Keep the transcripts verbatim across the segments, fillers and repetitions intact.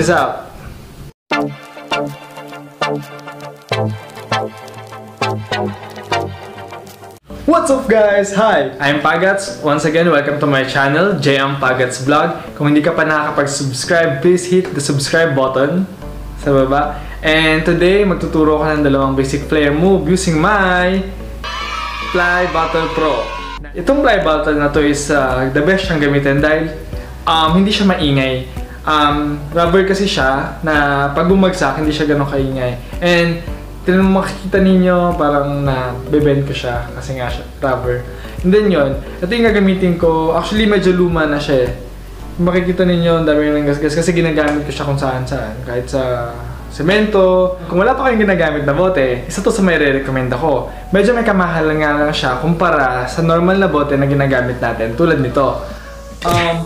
this out. What's up guys? Hi! I'm Pagatz. Once again, welcome to my channel, Jayang Pagatz Vlog. Kung hindi ka pa nakakapag-subscribe, please hit the subscribe button sa baba. And today, magtuturo ko ng dalawang basic player move using my Fly Bottle Pro. Itong Fly Bottle na to is uh, the best siyang gamitin dahil um, hindi siya maingay. Um, rubber kasi siya na pag bumagsak, hindi siya ganun kaingay. And tinanong makikita ninyo, parang na bebend ko siya kasi nga siya, rubber. And then yun, ito yung gagamitin ko. Actually, medyo luma na siya eh. Makikita ninyo, ang dami yung gasgas kasi ginagamit ko siya kung saan saan. Kahit sa semento. Kung wala pa kayong ginagamit na bote, isa to sa may re-recommend ako. Medyo may kamahal nga lang siya kumpara sa normal na bote na ginagamit natin tulad nito. Um,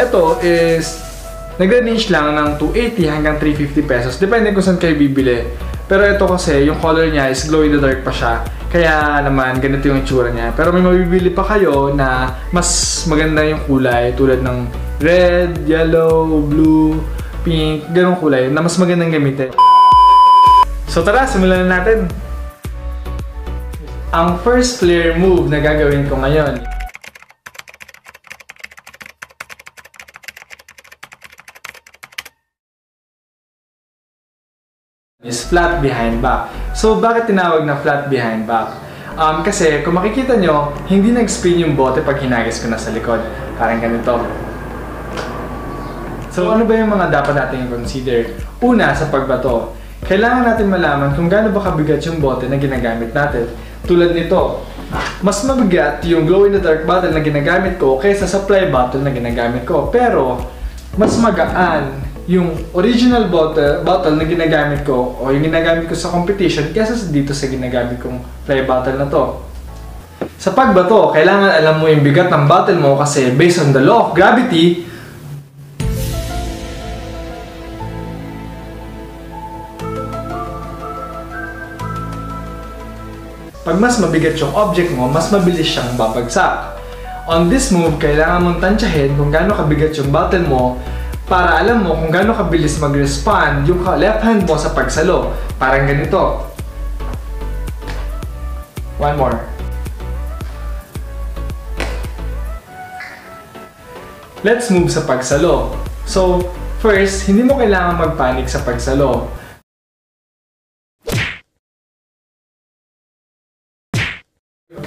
ito is nagre-range lang ng two eighty hanggang three fifty pesos. Depende kung saan kayo bibili. Pero ito kasi, yung color niya is glow in the dark pa siya. Kaya naman, ganito yung itsura niya. Pero may mabibili pa kayo na mas maganda yung kulay. Tulad ng red, yellow, blue, pink, ganong kulay na mas magandang gamitin. So tara, simulan na natin! Ang first player move na gagawin ko ngayon. Is flat behind back. So, bakit tinawag na flat behind back? Um, kasi, kung makikita nyo, hindi nag-spin yung bote pag hinagis ko na sa likod. Parang ganito. So, ano ba yung mga dapat natin i-consider? Una, sa pagbato. Kailangan natin malaman kung gaano ba kabigat yung bote na ginagamit natin. Tulad nito, mas mabigat yung glow-in-the-dark bottle na ginagamit ko kaysa sa fly bottle na ginagamit ko. Pero, mas magaan yung original bottle, bottle na ginagamit ko o yung ginagamit ko sa competition kesa dito sa ginagamit kong fly bottle na to. Sa pagbato, kailangan alam mo yung bigat ng bottle mo kasi based on the law of gravity, pag mas mabigat yung object mo, mas mabilis siyang babagsak. On this move, kailangan mong tansyahin kung gaano kabigat yung bottle mo para alam mo kung gaano kabilis mag-respond yung left hand mo sa pagsalo. Parang ganito. One more. Let's move sa pagsalo. So, first, hindi mo kailangan mag-panic sa pagsalo.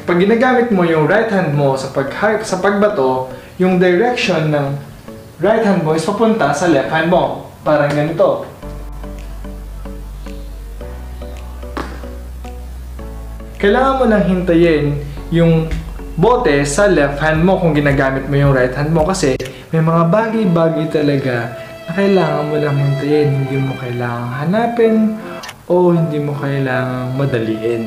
Pag ginagamit mo yung right hand mo sa pag sa pagbato, yung direction ng right hand mo is papunta sa left hand mo. Parang ganito. Kailangan mo lang hintayin yung bote sa left hand mo kung ginagamit mo yung right hand mo kasi may mga bagay-bagay talaga na kailangan mo lang hintayin. Hindi mo kailangan hanapin o hindi mo kailangan madaliin.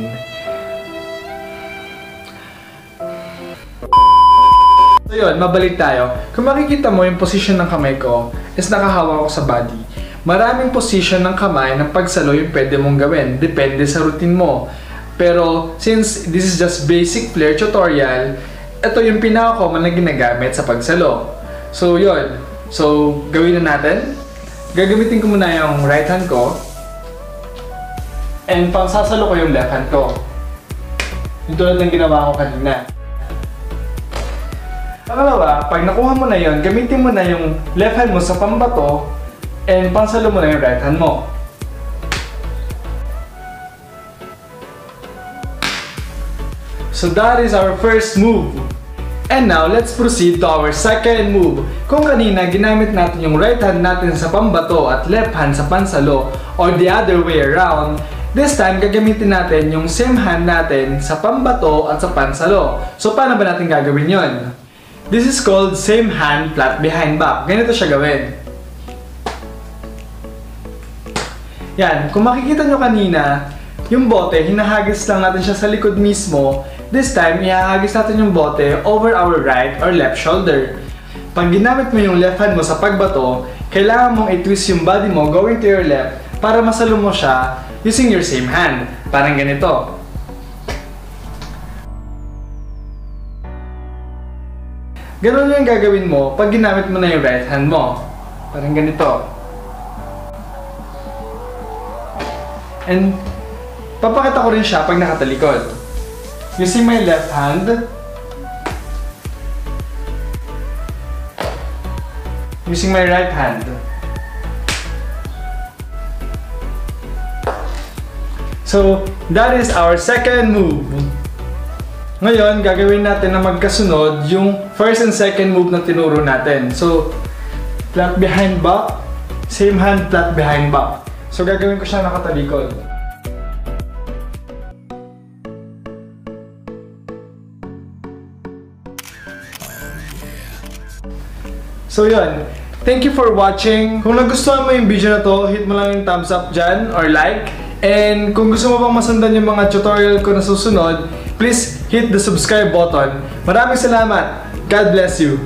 So yun, mabalik tayo. Kung makikita mo yung position ng kamay ko, is nakahawak ko sa body. Maraming position ng kamay ng pagsalo yung pwede mong gawin. Depende sa routine mo. Pero since this is just basic player tutorial, ito yung pinaka-common na ginagamit sa pagsalo. So yun. So gawin na natin. Gagamitin ko muna yung right hand ko. And pang sasalo ko yung left hand ko. Ito lang ang ginawa ko kanina. Pangalawa, pag nakuha mo na yun, gamitin mo na yung left hand mo sa pambato and pansalo mo na yung right hand mo. So that is our first move. And now, let's proceed to our second move. Kung kanina, ginamit natin yung right hand natin sa pambato at left hand sa pansalo or the other way around, this time, gagamitin natin yung same hand natin sa pambato at sa pansalo. So paano ba natin gagawin yun? This is called same hand flat behind back. Ganito siya gawin. Yan. Kung makikita nyo kanina, yung bote, hinahagis lang natin siya sa likod mismo. This time, ihahagis natin yung bote over our right or left shoulder. Pag ginamit mo yung left hand mo sa pagbato, kailangan mong i-twist yung body mo going to your left para masalo mo siya using your same hand. Parang ganito. Ganun yung gagawin mo pag ginamit mo na yung right hand mo. Parang ganito. And papakita ko rin siya pag nakatalikod. Using my left hand. Using my right hand. So, that is our second move. Ngayon, gagawin natin na magkasunod yung first and second move na tinuro natin. So, flat behind back, same hand, flat behind back. So, gagawin ko siya nakatalikod. So, yun. Thank you for watching. Kung nagustuhan mo yung video na to, hit mo lang yung thumbs up dyan or like. And kung gusto mo pang masundan yung mga tutorial ko na susunod, please hit the subscribe button. Maraming salamat! God bless you!